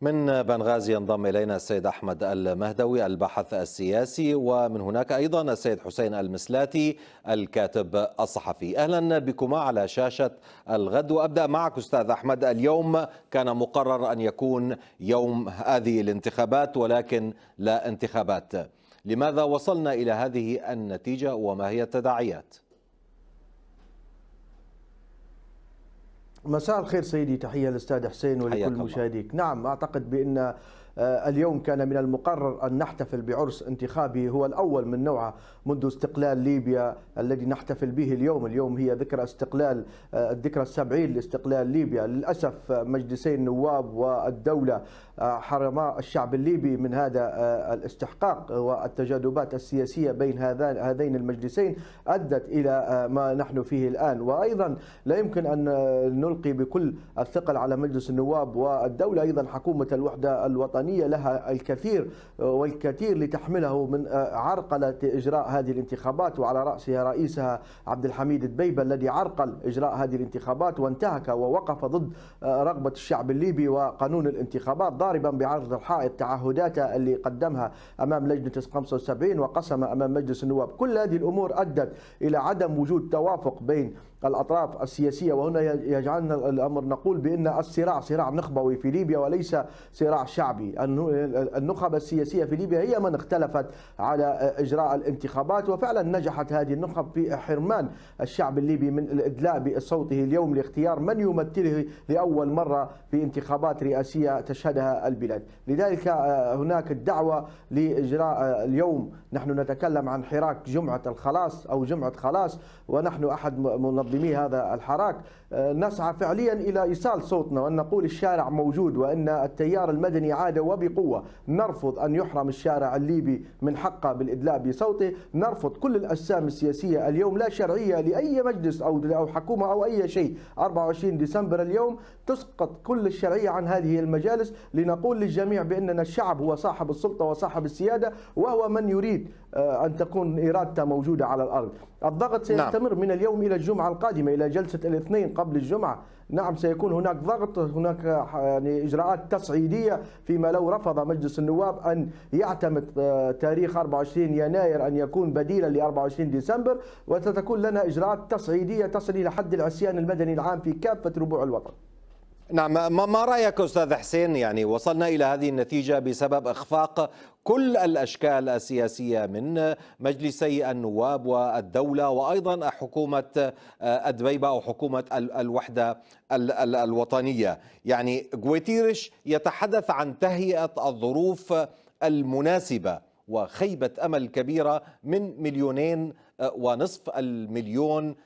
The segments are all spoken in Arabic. من بنغازي ينضم إلينا السيد أحمد المهدوي الباحث السياسي، ومن هناك أيضا السيد حسين المسلاتي الكاتب الصحفي. أهلا بكما على شاشة الغد، وأبدأ معك أستاذ أحمد. اليوم كان مقرر أن يكون يوم هذه الانتخابات ولكن لا انتخابات، لماذا وصلنا إلى هذه النتيجة وما هي التداعيات؟ مساء الخير سيدي، تحية للأستاذ حسين ولكل مشاهديك. نعم، أعتقد بأن اليوم كان من المقرر أن نحتفل بعرس انتخابي هو الأول من نوعه منذ استقلال ليبيا الذي نحتفل به اليوم. هي ذكرى استقلال، الذكرى ال70 لاستقلال ليبيا. للأسف مجلسي النواب والدولة حرما الشعب الليبي من هذا الاستحقاق، والتجاذبات السياسية بين هذين المجلسين أدت إلى ما نحن فيه الآن. وأيضا لا يمكن أن نلقي بكل الثقل على مجلس النواب والدولة. أيضا حكومة الوحدة الوطنية لها الكثير والكثير لتحمله من عرقلة إجراء هذه الانتخابات، وعلى رأسها رئيسها عبد الحميد الدبيبة الذي عرقل إجراء هذه الانتخابات وانتهك ووقف ضد رغبة الشعب الليبي وقانون الانتخابات، ضاربا بعرض الحائط تعهدات اللي قدمها أمام لجنة 75 وقسم أمام مجلس النواب. كل هذه الأمور أدت إلى عدم وجود توافق بين الأطراف السياسية، وهنا يجعلنا الأمر نقول بأن الصراع صراع نخبوي في ليبيا وليس صراع شعبي. النخب السياسية في ليبيا هي من اختلفت على إجراء الانتخابات، وفعلا نجحت هذه النخب في حرمان الشعب الليبي من الإدلاء بصوته اليوم لاختيار من يمثله لأول مرة في انتخابات رئاسية تشهدها البلاد. لذلك هناك الدعوة لإجراء اليوم، نحن نتكلم عن حراك جمعة الخلاص أو جمعة خلاص، ونحن أحد منظمي هذا الحراك. نسعى فعليا إلى إيصال صوتنا وأن نقول الشارع موجود، وأن التيار المدني عاد وبقوة. نرفض أن يحرم الشارع الليبي من حقه بالإدلاء بصوته. نرفض كل الأجسام السياسية اليوم، لا شرعية لأي مجلس أو حكومة أو أي شيء. 24 ديسمبر اليوم تسقط كل الشرعية عن هذه المجالس، لنقول للجميع بأننا الشعب هو صاحب السلطة وصاحب السيادة، وهو من يريد أن تكون إرادته موجودة على الأرض. الضغط سيستمر من اليوم إلى الجمعة القادمة، إلى جلسة الاثنين قبل الجمعة. نعم، سيكون هناك ضغط، هناك يعني إجراءات تصعيدية فيما لو رفض مجلس النواب أن يعتمد تاريخ 24 يناير أن يكون بديلا ل 24 ديسمبر، وستكون لنا إجراءات تصعيدية تصل إلى حد العصيان المدني العام في كافة ربوع الوطن. نعم، ما رأيك أستاذ حسين؟ يعني وصلنا إلى هذه النتيجة بسبب إخفاق كل الأشكال السياسية من مجلسي النواب والدولة، وأيضا حكومة الدبيبة أو حكومة الوحدة الوطنية. يعني غوتيريش يتحدث عن تهيئة الظروف المناسبة وخيبة أمل كبيرة من 2.5 مليون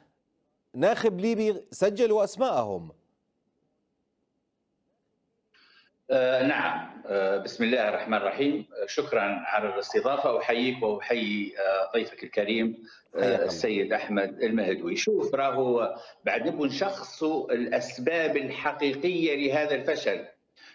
ناخب ليبي سجلوا أسماءهم. نعم، بسم الله الرحمن الرحيم. شكرا على الاستضافة، أحييك وأحيي ضيفك الكريم السيد أحمد المهدوي. شوف، راهو بعد نبغوا نشخصوا الأسباب الحقيقية لهذا الفشل.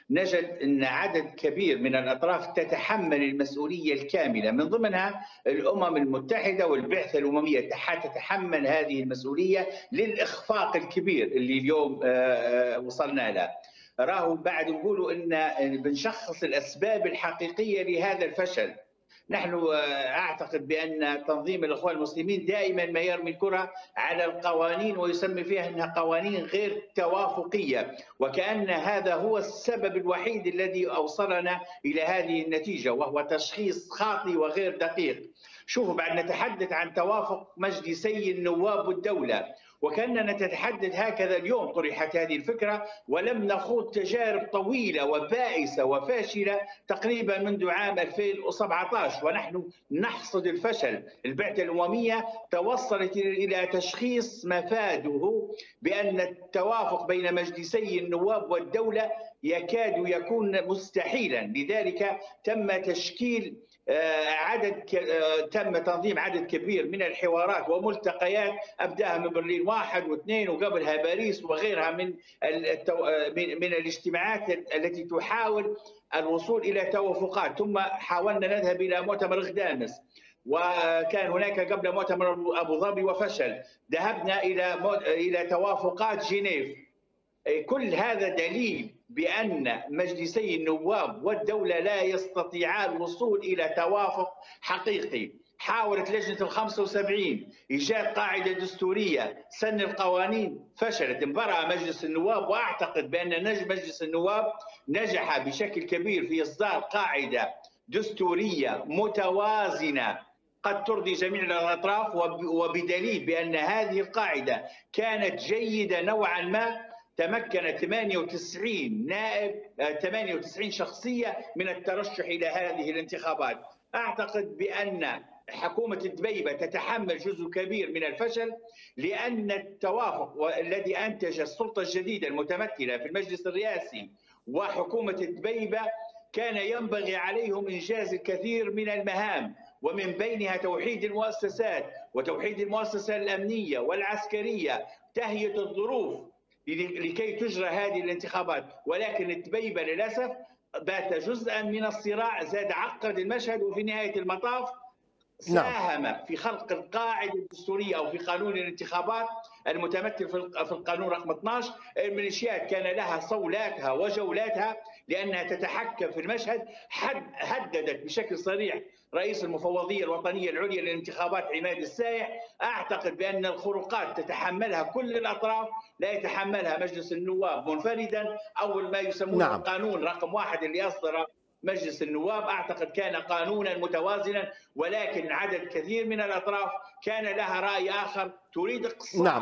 نجد أن عدد كبير من الأطراف تتحمل المسؤولية الكاملة، من ضمنها الأمم المتحدة والبعثة الأممية تتحمل هذه المسؤولية للإخفاق الكبير اللي اليوم وصلنا له. راهو بعد نقولوا ان بنشخص الاسباب الحقيقيه لهذا الفشل. نحن اعتقد بان تنظيم الاخوان المسلمين دائما ما يرمي الكره على القوانين ويسمي فيها انها قوانين غير توافقيه، وكان هذا هو السبب الوحيد الذي اوصلنا الى هذه النتيجه، وهو تشخيص خاطئ وغير دقيق. شوفوا، بعد نتحدث عن توافق مجلسي النواب والدوله، وكأننا نتحدث هكذا اليوم طرحت هذه الفكرة، ولم نخوض تجارب طويلة وبائسة وفاشلة تقريبا منذ عام 2017 ونحن نحصد الفشل. البعثة الأممية توصلت إلى تشخيص مفاده بأن التوافق بين مجلسي النواب والدولة يكاد يكون مستحيلا. لذلك تم تنظيم عدد كبير من الحوارات وملتقيات أبدأها من برلين 1 و2 وقبلها باريس وغيرها من الاجتماعات التي تحاول الوصول إلى توافقات. ثم حاولنا نذهب إلى مؤتمر غدامس، وكان هناك قبل مؤتمر أبو ظبي وفشل. ذهبنا إلى توافقات جنيف. كل هذا دليل بأن مجلسي النواب والدولة لا يستطيعان الوصول إلى توافق حقيقي. حاولت لجنة ال75 إيجاد قاعدة دستورية سن القوانين، فشلت. انبرأ مجلس النواب، وأعتقد بأن مجلس النواب نجح بشكل كبير في إصدار قاعدة دستورية متوازنة قد ترضي جميع الأطراف، وبدليل بأن هذه القاعدة كانت جيدة نوعا ما، تمكن 98 نائب 98 شخصية من الترشح إلى هذه الانتخابات. أعتقد بأن حكومة الدبيبة تتحمل جزء كبير من الفشل، لأن التوافق الذي أنتج السلطة الجديدة المتمثلة في المجلس الرئاسي وحكومة الدبيبة كان ينبغي عليهم إنجاز الكثير من المهام، ومن بينها توحيد المؤسسات وتوحيد المؤسسة الأمنية والعسكرية، تهيئة الظروف لكي تجرى هذه الانتخابات. ولكن الدبيبة للأسف بات جزءا من الصراع، زاد عقد المشهد، وفي نهاية المطاف ساهم في خلق القاعدة الدستورية أو في قانون الانتخابات المتمثل في القانون رقم 12. الميليشيات كان لها صولاتها وجولاتها لأنها تتحكم في المشهد. هددت بشكل صريح رئيس المفوضية الوطنية العليا للانتخابات عماد السايح. أعتقد بأن الخروقات تتحملها كل الأطراف، لا يتحملها مجلس النواب منفردا أو ما يسمونه القانون رقم 1 اللي أصدر مجلس النواب. أعتقد كان قانونا متوازنا، ولكن عدد كثير من الأطراف كان لها رأي آخر تريد اقصاء.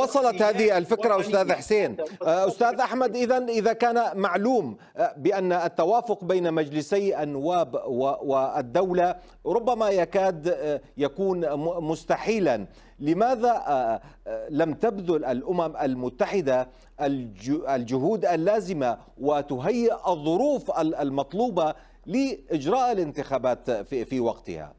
وصلت هذه الفكرة أستاذ حسين. أستاذ أحمد، إذا كان معلوم بأن التوافق بين مجلسي النواب والدولة ربما يكاد يكون مستحيلا، لماذا لم تبذل الأمم المتحدة الجهود اللازمة وتهيئ الظروف المطلوبة لإجراء الانتخابات في وقتها؟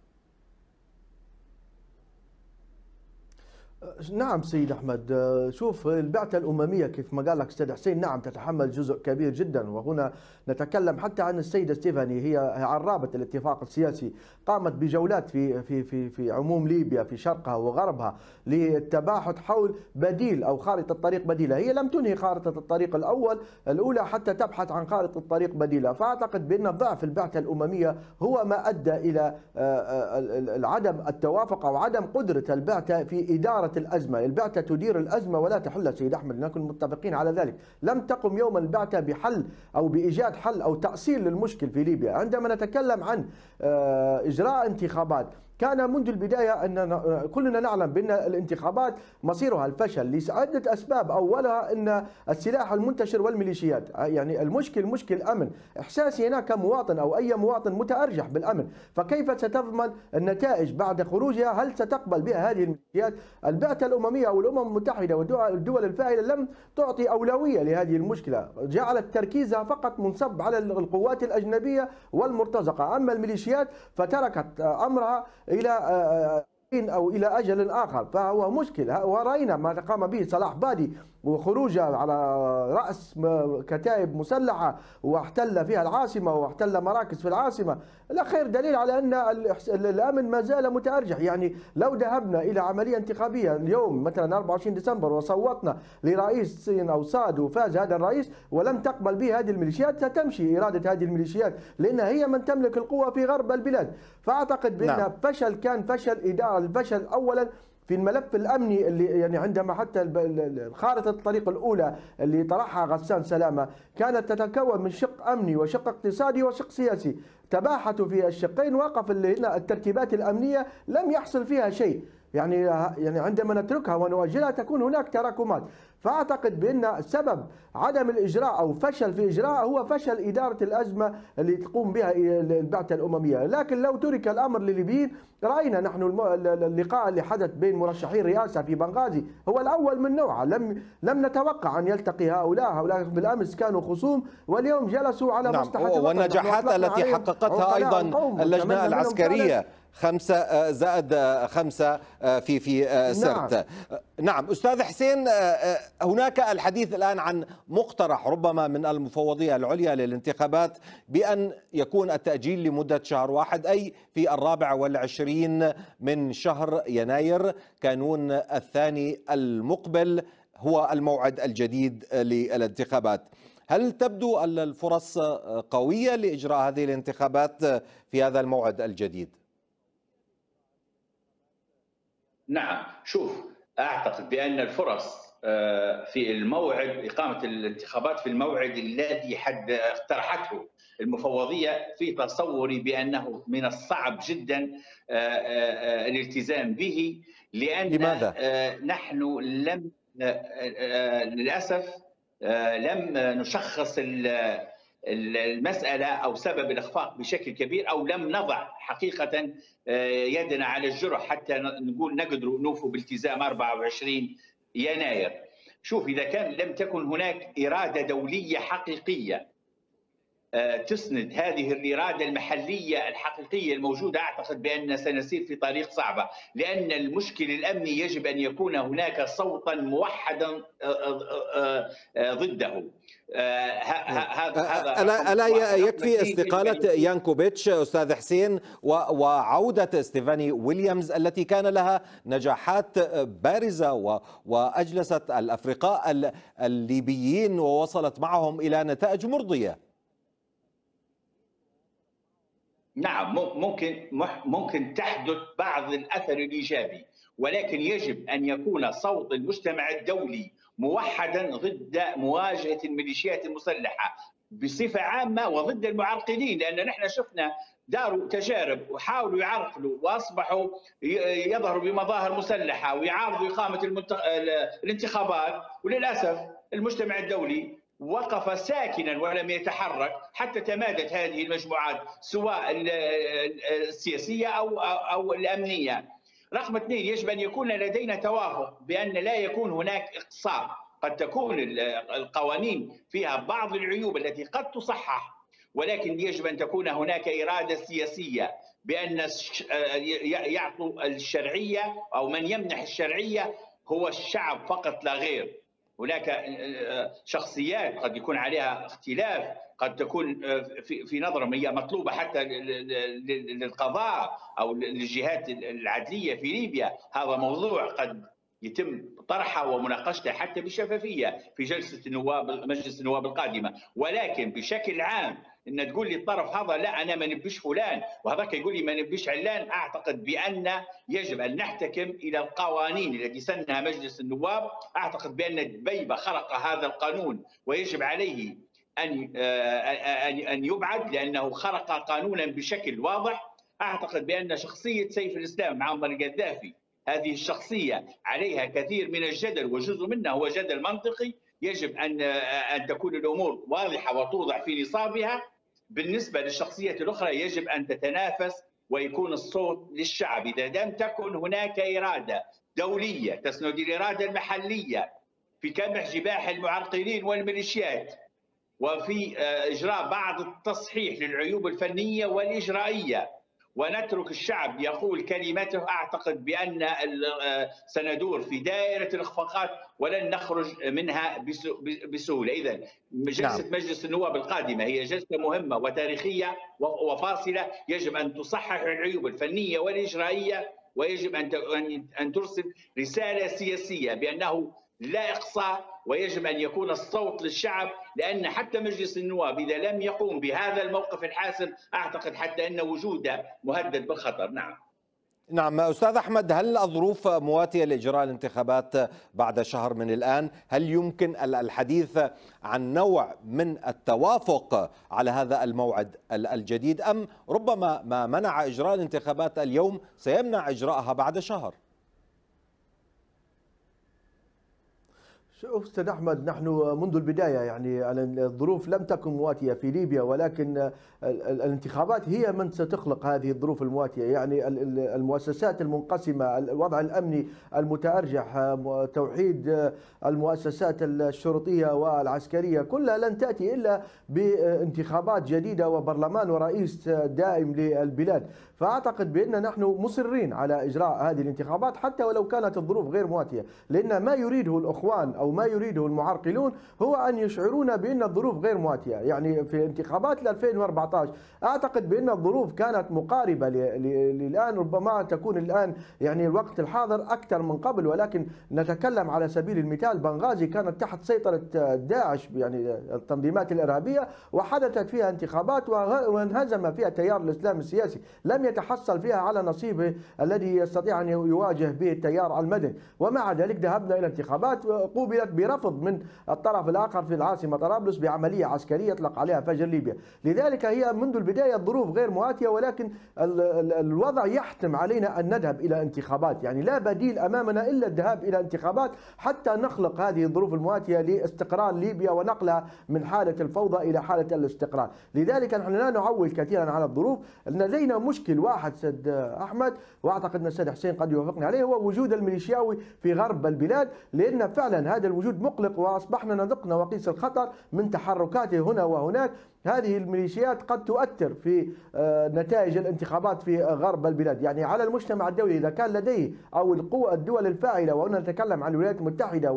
نعم سيد أحمد، شوف البعثة الأممية كيف ما قال لك أستاذ حسين نعم تتحمل جزء كبير جدا، وهنا نتكلم حتى عن السيدة ستيفاني، هي عرابة الاتفاق السياسي، قامت بجولات في في في في عموم ليبيا في شرقها وغربها للتباحث حول بديل أو خارطة طريق بديلة. هي لم تنهي خارطة الطريق الأولى حتى تبحث عن خارطة طريق بديلة. فأعتقد بأن ضعف البعثة الأممية هو ما أدى إلى عدم التوافق أو عدم قدرة البعثة في إدارة الأزمة. البعثة تدير الأزمة ولا تحلها سيد أحمد، نكون متفقين على ذلك. لم تقم يوم البعثة بحل أو بإيجاد حل أو تأصيل للمشكل في ليبيا. عندما نتكلم عن إجراء انتخابات، كان منذ البداية أننا كلنا نعلم بأن الانتخابات مصيرها الفشل لعدة أسباب. أولها أن السلاح المنتشر والميليشيات، يعني المشكل مشكل أمن. إحساسي هنا كمواطن أو أي مواطن متأرجح بالأمن، فكيف ستضمن النتائج بعد خروجها؟ هل ستقبل بها هذه الميليشيات؟ البعثة الأممية أو الأمم المتحدة والدول الفاعلة لم تعطي أولوية لهذه المشكلة، جعلت تركيزها فقط منصب على القوات الأجنبية والمرتزقة. أما الميليشيات فتركت أمرها إلى أجل آخر، فهو مشكل. ورأينا ما قام به صلاح بادي وخروجه على رأس كتائب مسلحة واحتل فيها العاصمة واحتل مراكز في العاصمة، لا خير دليل على أن الأمن ما زال متأرجح. يعني لو ذهبنا إلى عملية انتخابية اليوم مثلا 24 ديسمبر وصوتنا لرئيس أو صاد وفاز هذا الرئيس ولم تقبل به هذه الميليشيات، ستمشي إرادة هذه الميليشيات لأنها هي من تملك القوة في غرب البلاد. فأعتقد بأن فشل، كان فشل إدارة، الفشل أولا في الملف الأمني اللي يعني عندما حتى خارطة الطريق الأولى اللي طرحها غسان سلامة كانت تتكون من شق أمني وشق اقتصادي وشق سياسي، تباحثوا في الشقين، وقف هنا الترتيبات الأمنية لم يحصل فيها شيء. يعني عندما نتركها ونؤجلها تكون هناك تراكمات. فأعتقد بأن سبب عدم الإجراء أو فشل في إجراء هو فشل إدارة الأزمة اللي تقوم بها البعثة الأممية. لكن لو ترك الأمر لليبيين، رأينا نحن اللقاء اللي حدث بين مرشحي الرئاسة في بنغازي هو الأول من نوعه، لم نتوقع أن يلتقي هؤلاء بالأمس كانوا خصوم واليوم جلسوا على مصلحة الوطن. والنجاحات التي حققتها أيضا اللجنة العسكرية 5+5 في سرت. أستاذ حسين، هناك الحديث الآن عن مقترح ربما من المفوضية العليا للانتخابات بأن يكون التأجيل لمدة شهر واحد، أي في 24 من شهر يناير كانون الثاني المقبل هو الموعد الجديد للانتخابات. هل تبدو أن الفرص قوية لإجراء هذه الانتخابات في هذا الموعد الجديد؟ نعم، شوف، أعتقد بأن الفرص في الموعد، إقامة الانتخابات في الموعد الذي اقترحته المفوضية، في تصوري بأنه من الصعب جدا الالتزام به، لأن لماذا؟ نحن لم للأسف لم نشخص المسألة أو سبب الإخفاق بشكل كبير، أو لم نضع حقيقة يدنا على الجرح حتى نقول نقدر نوفوا بالتزام 24 يناير. شوف، إذا كان لم تكن هناك إرادة دولية حقيقية تسند هذه الإرادة المحلية الحقيقية الموجودة، أعتقد بأن سنسير في طريق صعبة، لأن المشكل الأمني يجب أن يكون هناك صوتا موحدا ضده. ألا يكفي استقالة يانكوفيتش أستاذ حسين وعودة ستيفاني ويليامز التي كان لها نجاحات بارزة وأجلست الأفرقاء الليبيين ووصلت معهم إلى نتائج مرضية؟ نعم، ممكن تحدث بعض الأثر الإيجابي، ولكن يجب أن يكون صوت المجتمع الدولي موحدا ضد مواجهة الميليشيات المسلحة بصفة عامة وضد المعرقلين، لأن نحن شفنا داروا تجارب وحاولوا يعرقلوا وأصبحوا يظهروا بمظاهر مسلحة ويعارضوا إقامة الانتخابات، وللأسف المجتمع الدولي وقف ساكنا ولم يتحرك حتى تمادت هذه المجموعات سواء السياسية أو الأمنية. رقم 2، يجب أن يكون لدينا توافق بأن لا يكون هناك إقصاء. قد تكون القوانين فيها بعض العيوب التي قد تصحح، ولكن يجب أن تكون هناك إرادة سياسية بأن يعطوا الشرعية، أو من يمنح الشرعية هو الشعب فقط لا غير. هناك شخصيات قد يكون عليها اختلاف، قد تكون في نظرهم هي مطلوبة حتى للقضاء أو للجهات العدلية في ليبيا. هذا موضوع قد يتم طرحه ومناقشته حتى بشفافية في جلسة النواب، مجلس النواب القادمة، ولكن بشكل عام إن تقول لي الطرف هذا لا أنا ما نبيش فلان، وهذاك يقول لي ما نبيش علان، أعتقد بأن يجب أن نحتكم إلى القوانين التي سنها مجلس النواب. أعتقد بأن الدبيبة خرق هذا القانون ويجب عليه أن يبعد، لأنه خرق قانونا بشكل واضح. أعتقد بأن شخصية سيف الإسلام عمر القذافي، هذه الشخصية عليها كثير من الجدل، وجزء منه هو جدل منطقي. يجب أن تكون الأمور واضحة وتوضع في نصابها. بالنسبة للشخصية الأخرى يجب أن تتنافس ويكون الصوت للشعب. إذا لم تكن هناك إرادة دولية تسند الإرادة المحلية في كبح جباح المعرقلين والميليشيات، وفي إجراء بعض التصحيح للعيوب الفنية والإجرائية، ونترك الشعب يقول كلمته، أعتقد بأن سندور في دائرة الإخفاقات ولن نخرج منها بسهولة. إذن جلسة مجلس النواب القادمة هي جلسة مهمة وتاريخية وفاصلة، يجب أن تصحح العيوب الفنية والإجرائية، ويجب أن ترسل رسالة سياسية بأنه لا إقصاء، ويجب أن يكون الصوت للشعب، لأن حتى مجلس النواب إذا لم يقوم بهذا الموقف الحاسم أعتقد حتى أن وجوده مهدد بالخطر. نعم. نعم أستاذ أحمد، هل الظروف مواتية لإجراء الانتخابات بعد شهر من الآن؟ هل يمكن الحديث عن نوع من التوافق على هذا الموعد الجديد، أم ربما ما منع إجراء الانتخابات اليوم سيمنع إجراءها بعد شهر؟ أستاذ أحمد، نحن منذ البداية يعني الظروف لم تكن مواتية في ليبيا، ولكن الانتخابات هي من ستخلق هذه الظروف المواتية. يعني المؤسسات المنقسمة، الوضع الأمني المتأرجح، توحيد المؤسسات الشرطية والعسكرية، كلها لن تأتي إلا بانتخابات جديدة وبرلمان ورئيس دائم للبلاد. فأعتقد بأن نحن مصرين على إجراء هذه الانتخابات حتى ولو كانت الظروف غير مواتية، لأن ما يريده الأخوان أو ما يريده المعرقلون هو أن يشعرون بأن الظروف غير مواتية. يعني في انتخابات 2014 أعتقد بأن الظروف كانت مقاربة للآن، ربما تكون الآن يعني الوقت الحاضر أكثر من قبل، ولكن نتكلم على سبيل المثال بنغازي كانت تحت سيطرة داعش يعني التنظيمات الإرهابية، وحدثت فيها انتخابات وانهزم فيها تيار الإسلام السياسي، لم يتحصل فيها على نصيبه الذي يستطيع أن يواجه به التيار المدني، ومع ذلك ذهبنا إلى انتخابات قوبلت برفض من الطرف الآخر في العاصمة طرابلس بعملية عسكرية يطلق عليها فجر ليبيا. لذلك هي منذ البداية الظروف غير مواتية، ولكن الوضع يحتم علينا أن نذهب إلى انتخابات، يعني لا بديل أمامنا إلا الذهاب إلى انتخابات حتى نخلق هذه الظروف المواتية لاستقرار ليبيا ونقلها من حالة الفوضى إلى حالة الاستقرار. لذلك نحن لا نعول كثيرا على الظروف. لدينا مشكل واحد سيد أحمد، وأعتقد أن السيد حسين قد يوافقني عليه، هو وجود الميليشياوي في غرب البلاد، لأن فعلا هذا الوجود مقلق وأصبحنا نذقنا وقيس الخطر من تحركاته هنا وهناك. هذه الميليشيات قد تؤثر في نتائج الانتخابات في غرب البلاد، يعني على المجتمع الدولي إذا كان لديه أو الدول الفاعلة، وهنا نتكلم عن الولايات المتحدة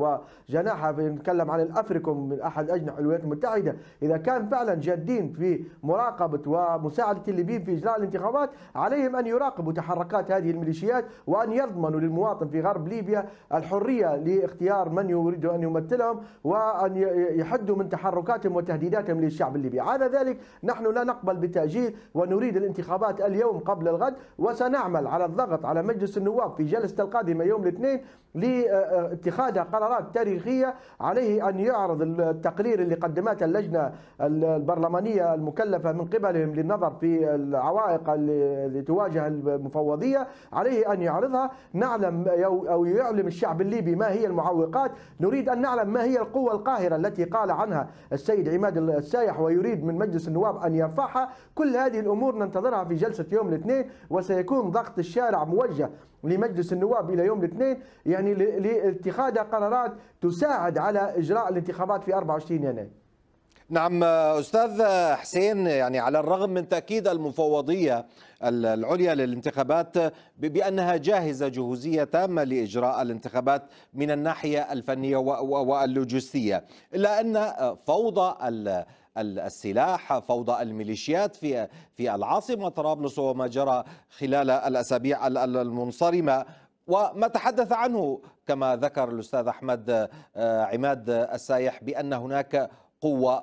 وجناحها، نتكلم عن الأفريكوم من أحد أجنحة الولايات المتحدة، إذا كان فعلا جادين في مراقبة ومساعدة الليبيين في إجراء الانتخابات، عليهم أن يراقبوا تحركات هذه الميليشيات وأن يضمنوا للمواطن في غرب ليبيا الحرية لاختيار من يريد أن يمثلهم، وأن يحدوا من تحركاتهم وتهديداتهم للشعب الليبي. على ذلك نحن لا نقبل بتأجيل، ونريد الانتخابات اليوم قبل الغد، وسنعمل على الضغط على مجلس النواب في جلسة القادمة يوم الاثنين لاتخاذ قرارات تاريخية. عليه أن يعرض التقرير اللي قدمته اللجنة البرلمانية المكلفة من قبلهم للنظر في العوائق اللي تواجه المفوضية، عليه أن يعرضها، نعلم أو يعلم الشعب الليبي ما هي المعوقات. نريد أن نعلم ما هي القوة القاهرة التي قال عنها السيد عماد السايح ويريد من مجلس النواب أن يرفعها. كل هذه الأمور ننتظرها في جلسة يوم الاثنين، وسيكون ضغط الشارع موجه لمجلس النواب إلى يوم الاثنين يعني لاتخاذ قرارات تساعد على إجراء الانتخابات في 24 يناير. نعم أستاذ حسين، يعني على الرغم من تأكيد المفوضية العليا للانتخابات بأنها جاهزة جهوزية تامة لإجراء الانتخابات من الناحية الفنية واللوجستية، إلا أن فوضى السلاح، فوضى الميليشيات في العاصمة طرابلس وما جرى خلال الأسابيع المنصرمة وما تحدث عنه كما ذكر الأستاذ أحمد عماد السايح بأن هناك قوة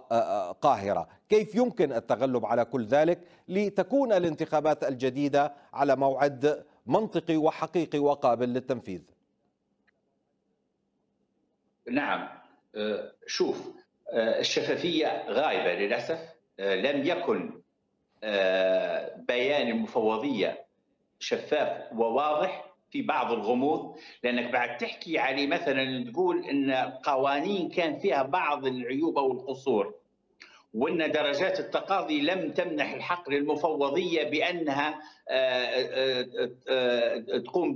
قاهرة، كيف يمكن التغلب على كل ذلك لتكون الانتخابات الجديدة على موعد منطقي وحقيقي وقابل للتنفيذ؟ نعم، شوف، الشفافية غائبة للأسف. لم يكن بيان المفوضية شفاف وواضح، في بعض الغموض، لأنك بعد تحكي عليه مثلا تقول أن قوانين كان فيها بعض العيوب أو القصور، وأن درجات التقاضي لم تمنح الحق للمفوضية بأنها تقوم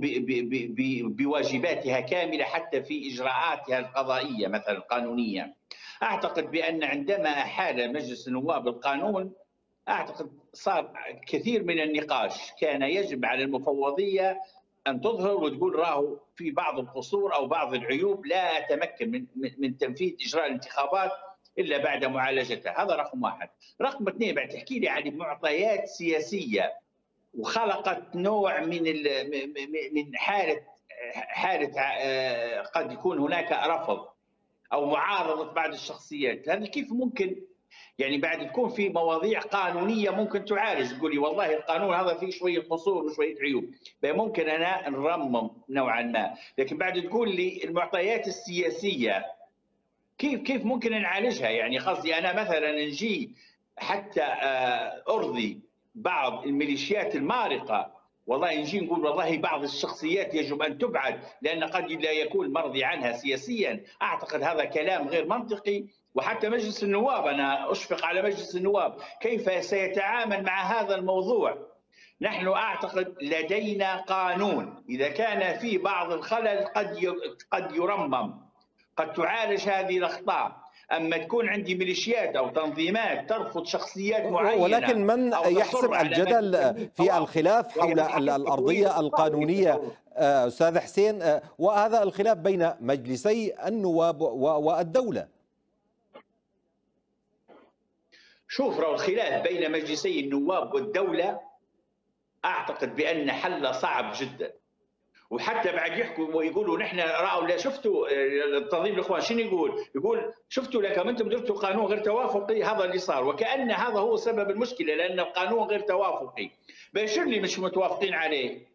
بواجباتها كاملة حتى في إجراءاتها القضائية مثلا القانونية. أعتقد بأن عندما أحال مجلس النواب القانون أعتقد صار كثير من النقاش، كان يجب على المفوضية أن تظهر وتقول راهو في بعض القصور أو بعض العيوب لا أتمكن من تنفيذ إجراء الانتخابات إلا بعد معالجتها. هذا رقم واحد. رقم اثنين، بعد تحكي لي عن معطيات سياسية وخلقت نوع من حالة قد يكون هناك رفض أو معارضة بعض الشخصيات. هذا كيف ممكن؟ يعني بعد تكون في مواضيع قانونية ممكن تعالج، تقولي والله القانون هذا فيه شوية قصور وشوية عيوب، ممكن أنا نرمم نوعا ما، لكن بعد تقول لي المعطيات السياسية كيف ممكن نعالجها؟ يعني قصدي أنا مثلا نجي حتى أرضي بعض الميليشيات المارقة، والله نجي نقول والله بعض الشخصيات يجب أن تبعد لأن قد لا يكون مرضي عنها سياسيا. أعتقد هذا كلام غير منطقي. وحتى مجلس النواب، أنا أشفق على مجلس النواب كيف سيتعامل مع هذا الموضوع. نحن أعتقد لدينا قانون، إذا كان في بعض الخلل قد يرمم، قد تعالج هذه الأخطاء. اما تكون عندي ميليشيات او تنظيمات ترفض شخصيات معينه، ولكن من يحسم الجدل في الخلاف حول الارضيه القانونيه استاذ حسين، وهذا الخلاف بين مجلسي النواب والدوله؟ شوف، راهو الخلاف بين مجلسي النواب والدولة أعتقد بأن حل صعب جدا، وحتى بعد يحكوا ويقولوا نحن راهو لا شفتوا تنظيم الإخوان شنو يقول؟ يقول شفتوا لكم أنتم درتوا قانون غير توافقي، هذا اللي صار، وكأن هذا هو سبب المشكلة لأن القانون غير توافقي، باشر لي مش متوافقين عليه.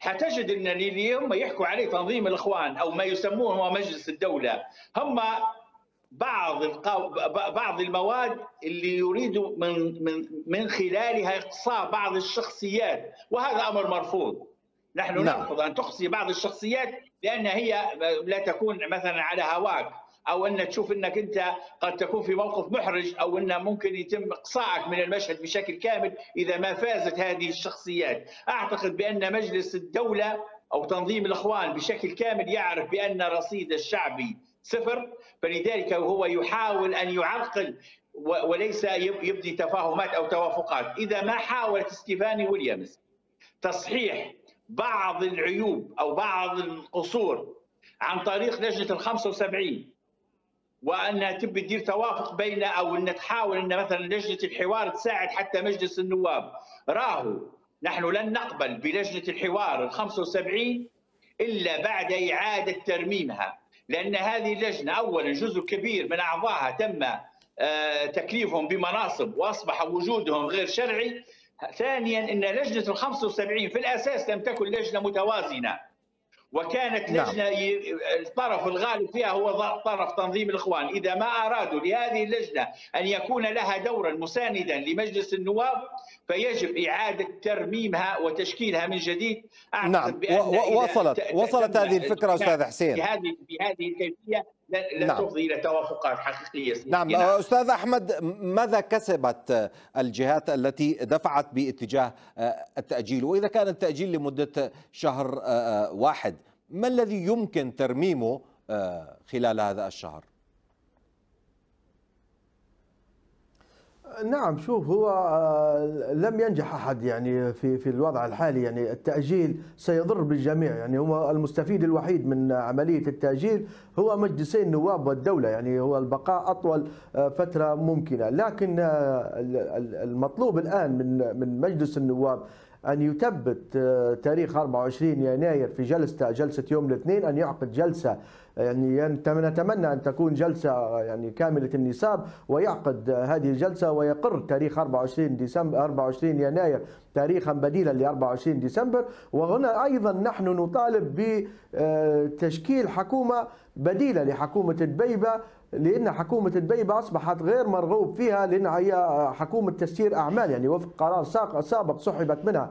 حتجد أن اللي هم يحكوا عليه تنظيم الإخوان أو ما يسموه هو مجلس الدولة هم بعض المواد اللي يريدوا من خلالها إقصاء بعض الشخصيات، وهذا أمر مرفوض. نحن نرفض أن تقصي بعض الشخصيات لأن هي لا تكون مثلا على هواك، أو أن تشوف أنك أنت قد تكون في موقف محرج، أو أن ممكن يتم إقصائك من المشهد بشكل كامل إذا ما فازت هذه الشخصيات. أعتقد بأن مجلس الدولة أو تنظيم الإخوان بشكل كامل يعرف بأن رصيد الشعبي صفر، فلذلك هو يحاول أن يعرقل وليس يبدي تفاهمات أو توافقات. إذا ما حاولت ستيفاني ويليامز تصحيح بعض العيوب أو بعض القصور عن طريق لجنة ال75 وأنها تبي تدير توافق بين، أو أن تحاول أن مثلا لجنة الحوار تساعد حتى مجلس النواب، راهو نحن لن نقبل بلجنة الحوار ال75 إلا بعد إعادة ترميمها، لأن هذه اللجنة أولا جزء كبير من أعضائها تم تكليفهم بمناصب وأصبح وجودهم غير شرعي. ثانيا أن لجنة ال75 في الأساس لم تكن لجنة متوازنة، وكانت لجنة الطرف الغالب فيها هو طرف تنظيم الإخوان. إذا ما أرادوا لهذه اللجنة أن يكون لها دورا مساندا لمجلس النواب فيجب إعادة ترميمها وتشكيلها من جديد. نعم، وصلت هذه الفكرة أستاذ حسين. بهذه الكيفية لا تفضي إلى توافقات حقيقية. نعم، أستاذ أحمد، ماذا كسبت الجهات التي دفعت باتجاه التأجيل؟ وإذا كان التأجيل لمدة شهر واحد، ما الذي يمكن ترميمه خلال هذا الشهر؟ نعم، شوف، هو لم ينجح أحد يعني في الوضع الحالي، يعني التأجيل سيضر بالجميع، يعني هو المستفيد الوحيد من عملية التأجيل هو مجلسي النواب والدولة، يعني هو البقاء أطول فترة ممكنة. لكن المطلوب الآن من مجلس النواب أن يثبت تاريخ 24 يناير في جلسة يوم الاثنين، أن يعقد جلسة، يعني نتمنى أن تكون جلسة يعني كاملة النصاب، ويعقد هذه الجلسة ويقر تاريخ 24 يناير تاريخا بديلا ل 24 ديسمبر. وهنا أيضا نحن نطالب بتشكيل حكومة بديلة لحكومة الدبيبة، لأن حكومة الدبيبة أصبحت غير مرغوب فيها، لأنها هي حكومة تسيير أعمال، يعني وفق قرار سابق سحبت منها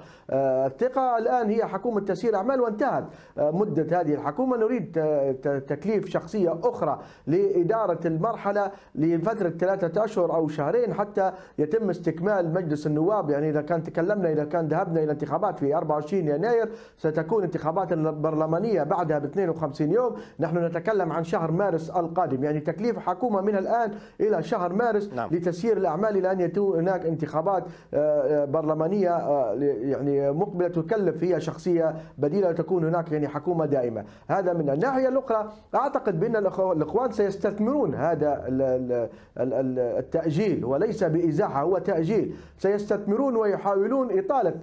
الثقة، الآن هي حكومة تسيير أعمال وانتهت مدة هذه الحكومة. نريد تكليف شخصية أخرى لإدارة المرحلة لفترة 3 أشهر أو شهرين حتى يتم استكمال مجلس النواب. يعني إذا كان ذهبنا إلى انتخابات في 24 يناير ستكون انتخابات البرلمانية بعدها ب 52 يوم، نحن نتكلم عن شهر مارس القادم، يعني تكليف حكومة من الآن إلى شهر مارس لتسيير الأعمال إلى أن يتم هناك انتخابات برلمانية يعني مقبلة تكلف هي شخصية بديلة وتكون هناك يعني حكومة دائمة. هذا من الناحية الأخرى أعتقد بأن الإخوان سيستثمرون هذا التأجيل، وليس بإزاحة، هو تأجيل، سيستثمرون ويحاولون إطالة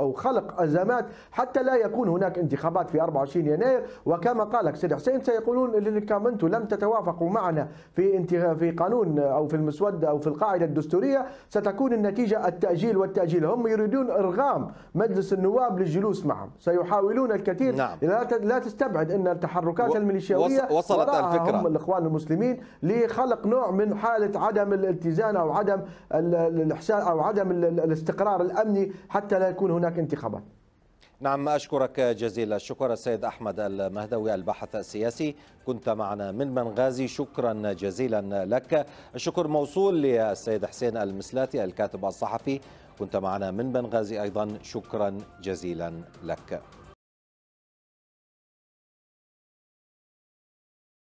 أو خلق أزمات حتى لا يكون هناك انتخابات في 24 يناير. وكما قالك سيد حسين، سيقولون لكم أنتم لم تتوافقوا معنا في قانون أو في المسودة أو في القاعدة الدستورية، ستكون النتيجة التأجيل والتأجيل. هم يريدون إرغام مجلس النواب للجلوس معهم، سيحاولون الكثير. نعم، لا تستبعد أن التحركات الميليشياوية وصلت الفكرة هم الإخوان المسلمين لخلق نوع من حالة عدم الاتزان أو عدم الإحسان أو عدم الاستقرار الأمني حتى لا يكون هناك انتخابات. نعم، أشكرك جزيل الشكر السيد أحمد المهدوي الباحث السياسي، كنت معنا من بنغازي، شكرا جزيلا لك. الشكر موصول للسيد حسين المسلاتي الكاتب الصحفي، كنت معنا من بنغازي أيضا، شكرا جزيلا لك.